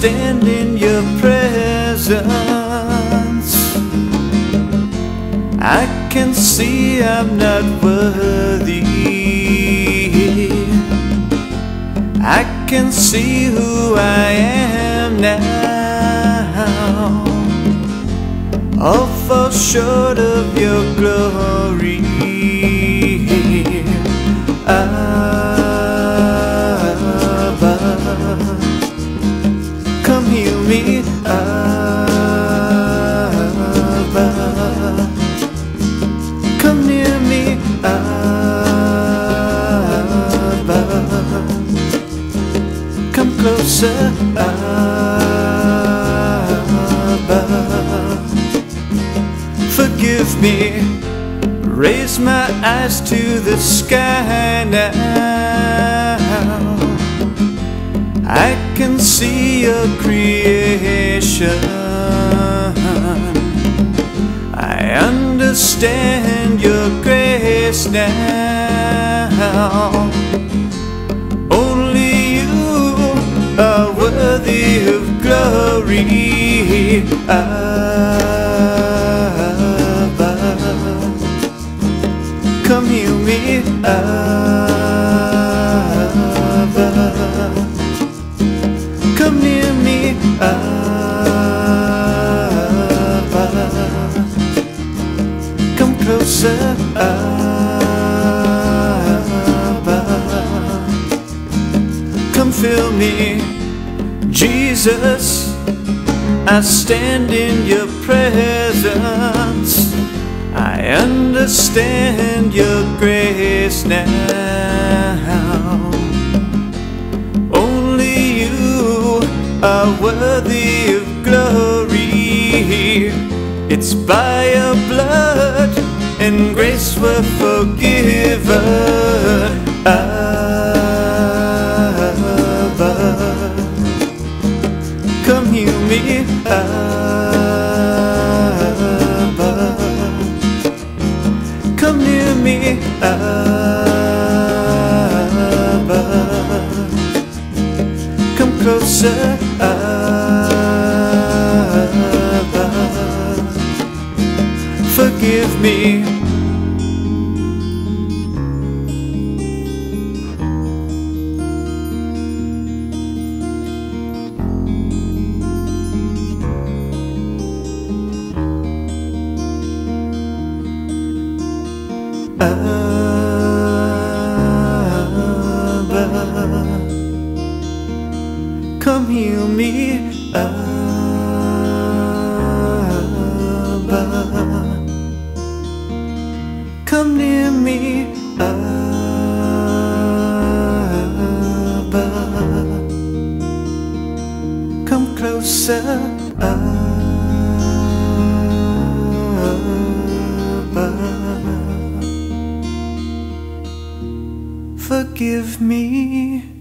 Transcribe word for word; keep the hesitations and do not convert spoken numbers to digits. stand in your presence. I can see I'm not worthy. I can see who I am now. All fall short of your glory. Abba, come heal me. Abba, come near me. Abba, come closer. Abba, forgive me. Raise my eyes to the sky now. I can see your creation. I understand your grace now. Only you are worthy of glory. Come heal me, Abba. Come near me, Abba. Come closer, Abba. Come fill me, Jesus. I stand in your presence. I understand your grace now. Only you are worthy of glory. It's by your blood and grace we're forgiven. Abba, come heal me. Come near me, Abba. Come closer, Abba. Forgive me. Abba, come heal me. Abba, come near me. Abba, come closer. Abba, forgive me.